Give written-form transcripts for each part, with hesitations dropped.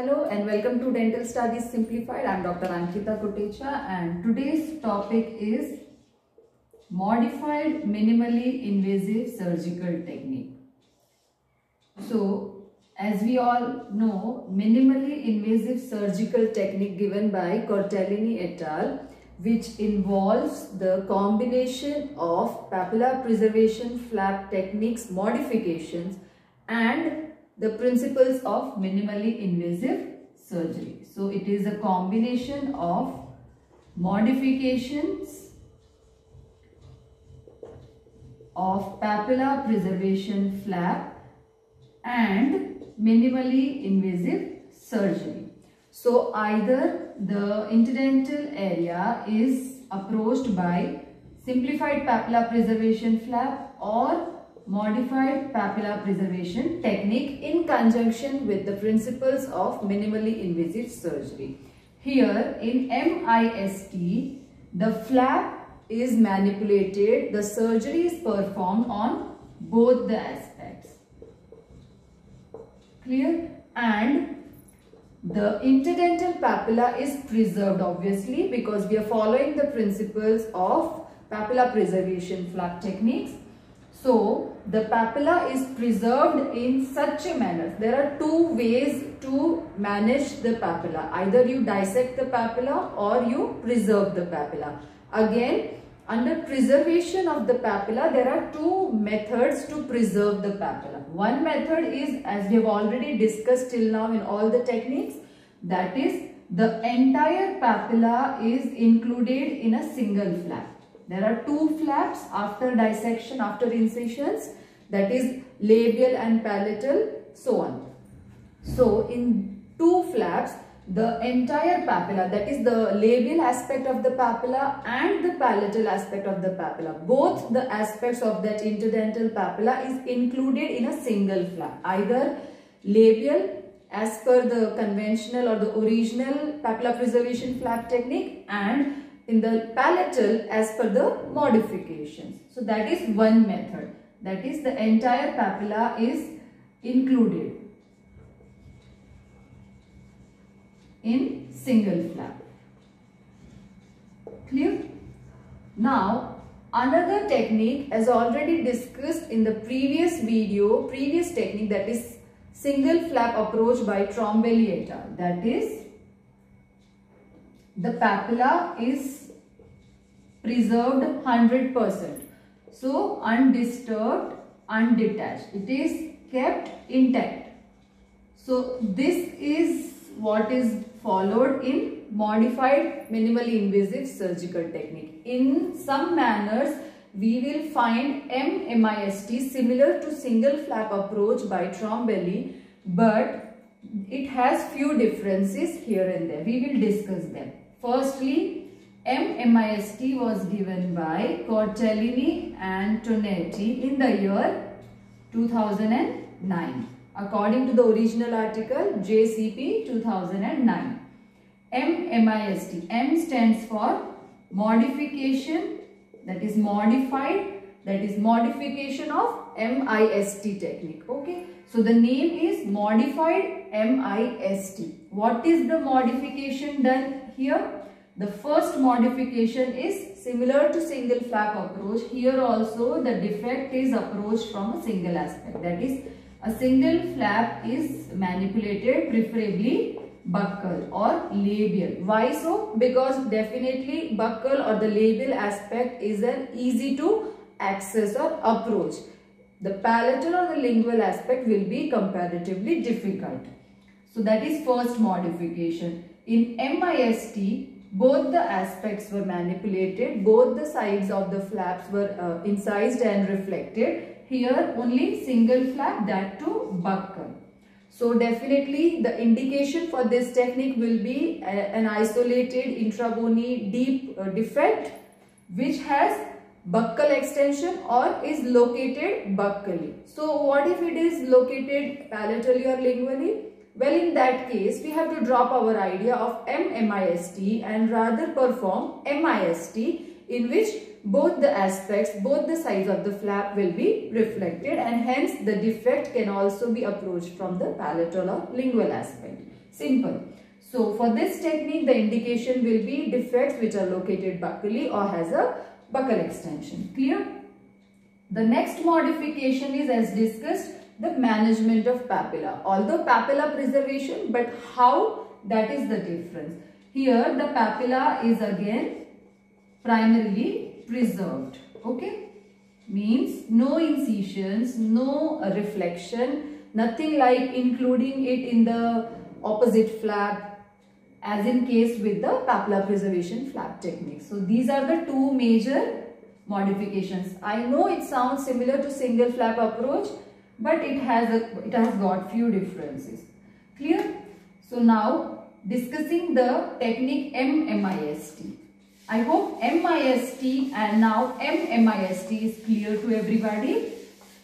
Hello and welcome to Dental Studies Simplified. I am Dr. Ankita Kotecha and today's topic is Modified Minimally Invasive Surgical Technique. So, as we all know, minimally invasive surgical technique given by Cortellini et al, which involves the combination of papilla preservation, flap techniques, modifications and the principles of minimally invasive surgery. So it is a combination of modifications of papilla preservation flap and minimally invasive surgery. So either the interdental area is approached by simplified papilla preservation flap or modified papilla preservation technique in conjunction with the principles of minimally invasive surgery. Here in MIST, the flap is manipulated, the surgery is performed on both the aspects. Clear? And the interdental papilla is preserved obviously because we are following the principles of papilla preservation flap techniques. So, the papilla is preserved in such a manner. There are two ways to manage the papilla. Either you dissect the papilla or you preserve the papilla. Again, under preservation of the papilla, there are two methods to preserve the papilla. One method is, as we have already discussed till now in all the techniques, that is the entire papilla is included in a single flap. There are two flaps after dissection, after incisions, that is labial and palatal, so on. So in two flaps, the entire papilla, that is the labial aspect of the papilla and the palatal aspect of the papilla, both the aspects of that interdental papilla is included in a single flap. Either labial as per the conventional or the original papilla preservation flap technique, and in the palatal as per the modifications. So that is one method, that is the entire papilla is included in single flap. Clear? Now another technique as already discussed in the previous video, previous technique, that is single flap approach by Trombelli et al. That is the papilla is preserved 100%. So undisturbed, undetached. It is kept intact. So this is what is followed in modified minimally invasive surgical technique. In some manners, we will find M-MIST similar to single flap approach by Trombelli, but it has few differences here and there. We will discuss them. Firstly, M-MIST was given by Cortellini and Tonetti in the year 2009. According to the original article, JCP 2009. M-MIST, M stands for modification, that is modified, that is modification of MIST technique. Okay. So the name is modified MIST. What is the modification done here? The first modification is similar to single flap approach. Here also the defect is approached from a single aspect. That is, a single flap is manipulated, preferably buccal or labial. Why so? Because definitely buccal or the labial aspect is an easy to access or approach. The palatal or the lingual aspect will be comparatively difficult. So that is first modification. In MIST, both the aspects were manipulated, both the sides of the flaps were incised and reflected. Here only single flap, that too buccal. So definitely the indication for this technique will be an isolated intrabony deep defect which has buccal extension or is located buccally. So what if it is located palatally or lingually? Well, in that case, we have to drop our idea of M-MIST and rather perform MIST, in which both the aspects, both the sides of the flap will be reflected, and hence the defect can also be approached from the palatal or lingual aspect. Simple. So for this technique, the indication will be defects which are located buccally or has a buccal extension. Clear? The next modification is, as discussed, the management of papilla. Although papilla preservation, but how, that is the difference. Here the papilla is again primarily preserved. Okay? Means no incisions, no reflection, nothing like including it in the opposite flap, as in case with the papilla preservation flap technique. So these are the two major modifications. I know it sounds similar to single flap approach, but it has got few differences. Clear? So now discussing the technique M-MIST. I hope M-MIST and now M-MIST is clear to everybody.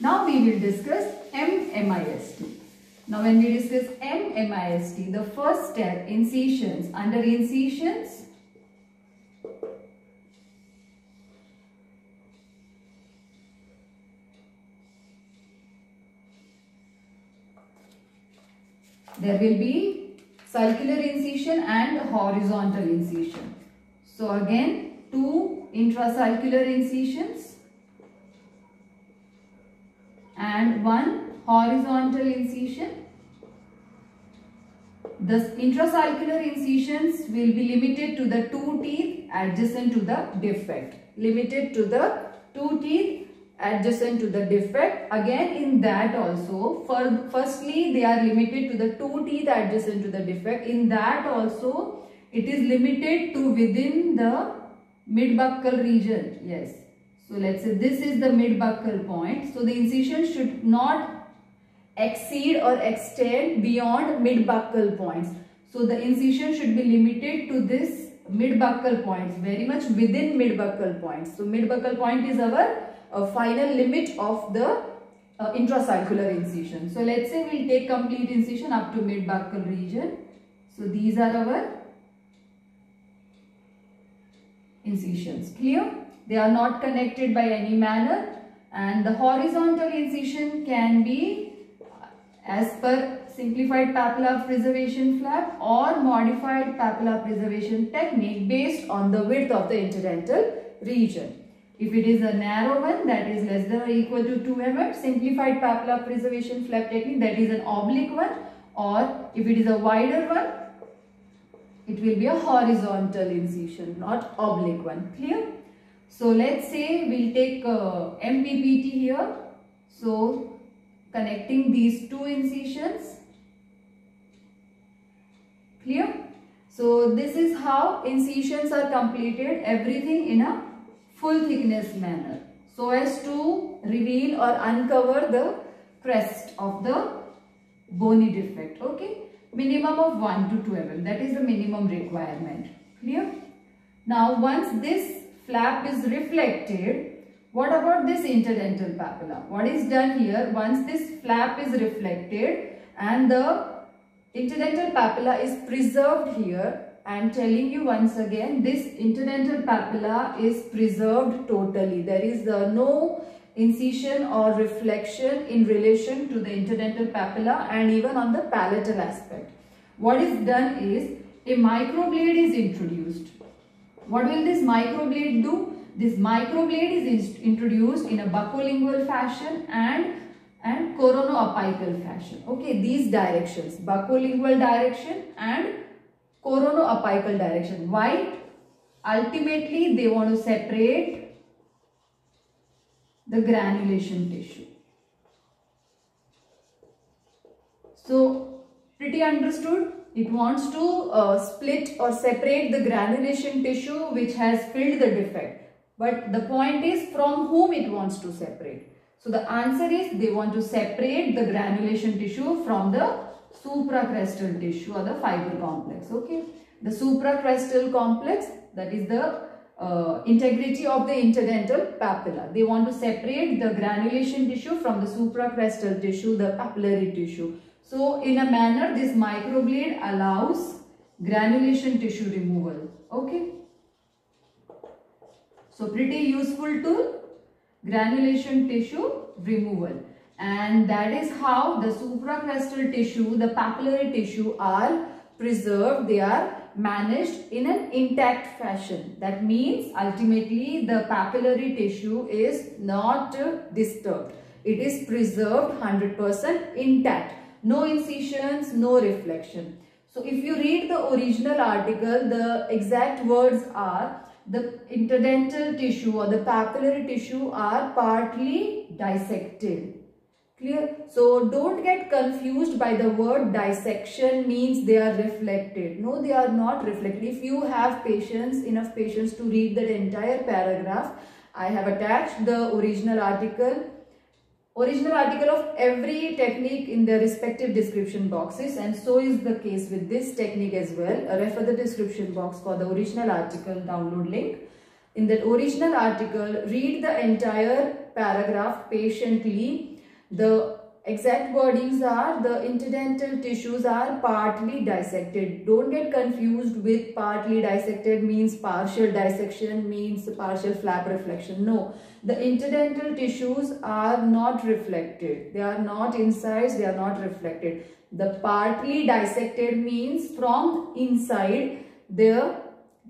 Now we will discuss M-MIST. Now when we discuss M-MIST, the first step, incisions. Under incisions, there will be circular incision and horizontal incision. So again, two intracircular incisions and one horizontal incision. The intracircular incisions will be limited to the two teeth adjacent to the defect. Limited to the two teeth adjacent to the defect. Again, in that also, firstly they are limited to the two teeth adjacent to the defect. In that also, it is limited to within the mid-buccal region. Yes. So let's say this is the mid-buccal point. So the incision should not exceed or extend beyond mid-buccal points. So the incision should be limited to this mid-buccal points, very much within mid-buccal points. So mid-buccal point is our final limit of the intracircular incision. So let's say we'll take complete incision up to mid-buccal region. So these are our incisions. Clear? They are not connected by any manner, and the horizontal incision can be as per simplified papilla preservation flap or modified papilla preservation technique based on the width of the interdental region. If it is a narrow one, that is less than or equal to 2 mm, simplified papilla preservation flap technique, that is an oblique one, or if it is a wider one, it will be a horizontal incision, not oblique one. Clear? So let's say we'll take MPPT here. So connecting these two incisions. Clear? So this is how incisions are completed, everything in a full thickness manner, so as to reveal or uncover the crest of the bony defect. Okay? Minimum of 1 to 2 mm. That is the minimum requirement. Clear? Now, once this flap is reflected, what about this interdental papilla? What is done here? Once this flap is reflected and the interdental papilla is preserved here, I am telling you once again, this interdental papilla is preserved totally. There is no incision or reflection in relation to the interdental papilla and even on the palatal aspect. What is done is a microblade is introduced. What will this microblade do? This microblade is introduced in a buccolingual fashion and coronoapical fashion. Okay, these directions, buccolingual direction and coronoapical direction. Why? Ultimately, they want to separate the granulation tissue. So pretty understood, it wants to split or separate the granulation tissue which has filled the defect. But the point is from whom it wants to separate. So the answer is they want to separate the granulation tissue from the supracrestal tissue or the fiber complex. Okay, the supracrestal complex, that is the integrity of the interdental papilla. They want to separate the granulation tissue from the supracrestal tissue, the papillary tissue. So in a manner, this microblade allows granulation tissue removal. Okay. So pretty useful tool, granulation tissue removal. And that is how the supracrestal tissue, the papillary tissue are preserved, they are managed in an intact fashion. That means ultimately the papillary tissue is not disturbed. It is preserved 100% intact. No incisions, no reflection. So if you read the original article, the exact words are, the interdental tissue or the papillary tissue are partly dissected. Clear? So don't get confused by the word dissection means they are reflected. No, they are not reflected. If you have patience, enough patience to read that entire paragraph, I have attached the original article. Original article of every technique in their respective description boxes, and so is the case with this technique as well. Refer the description box for the original article download link. In that original article, read the entire paragraph patiently. The exact wordings are, the interdental tissues are partly dissected. Don't get confused with partly dissected means partial dissection, means partial flap reflection. No, the interdental tissues are not reflected. They are not incised, they are not reflected. The partly dissected means from inside the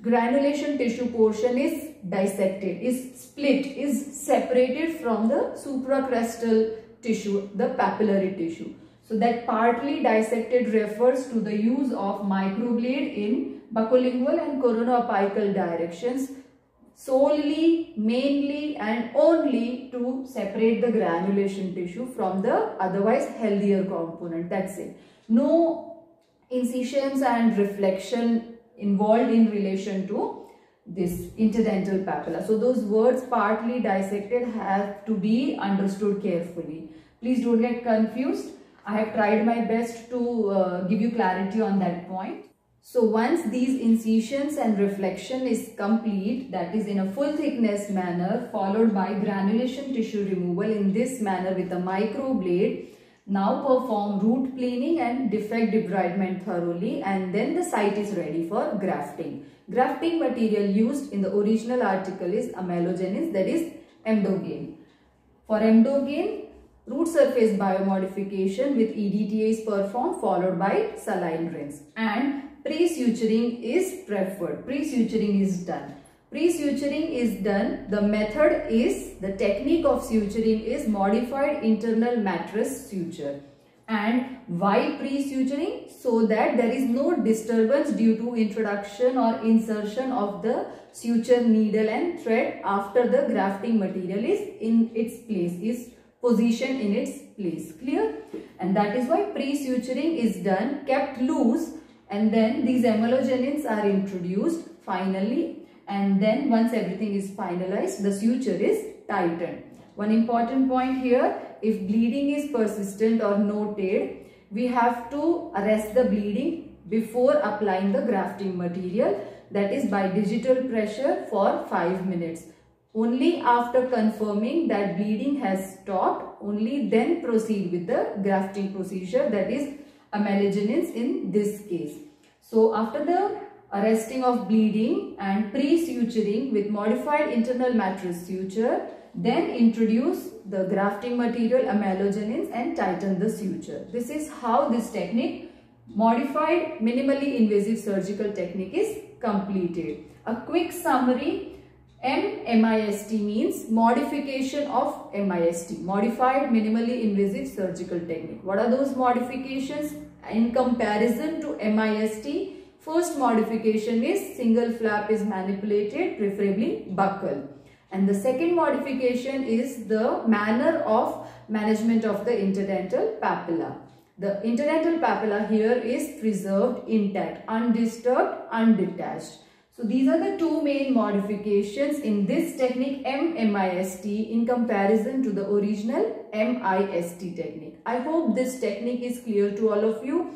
granulation tissue portion is dissected, is split, is separated from the supracrustal tissue, the papillary tissue. So that partly dissected refers to the use of microblade in buccolingual and coronoapical directions solely, mainly and only to separate the granulation tissue from the otherwise healthier component. That's it. No incisions and reflection involved in relation to this interdental papilla. So those words partly dissected have to be understood carefully. Please don't get confused. I have tried my best to give you clarity on that point. So once these incisions and reflection is complete, that is in a full thickness manner, followed by granulation tissue removal in this manner with a microblade, now perform root planing and defect debridement thoroughly, and then the site is ready for grafting. Grafting material used in the original article is amelogenesis, that is Emdogain. For Emdogain, root surface biomodification with EDTA is performed, followed by saline rinse, and pre-suturing is preferred. Pre-suturing is done. Pre-suturing is done. The method is, the technique of suturing is modified internal mattress suture. And why pre-suturing? So that there is no disturbance due to introduction or insertion of the suture needle and thread after the grafting material is in its place, is positioned in its place. Clear? And that is why pre-suturing is done, kept loose, and then these amelogenins are introduced finally, and then once everything is finalized, the suture is tightened. One important point here, if bleeding is persistent or noted, we have to arrest the bleeding before applying the grafting material, that is by digital pressure for 5 minutes. Only after confirming that bleeding has stopped, only then proceed with the grafting procedure, that is amelogenesis in this case. So after the arresting of bleeding and pre-suturing with modified internal mattress suture, then introduce the grafting material amelogenins and tighten the suture. This is how this technique, modified minimally invasive surgical technique, is completed. A quick summary, M-MIST means modification of MIST, modified minimally invasive surgical technique. What are those modifications in comparison to MIST? First modification is single flap is manipulated, preferably buccal. And the second modification is the manner of management of the interdental papilla. The interdental papilla here is preserved intact, undisturbed, undetached. So these are the two main modifications in this technique M-MIST in comparison to the original MIST technique. I hope this technique is clear to all of you.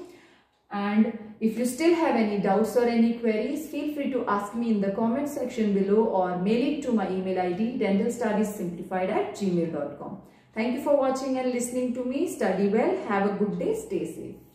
And if you still have any doubts or any queries, feel free to ask me in the comment section below or mail it to my email ID dentalstudiessimplified@gmail.com. Thank you for watching and listening to me. Study well, have a good day, stay safe.